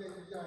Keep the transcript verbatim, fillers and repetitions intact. ले ली जाए।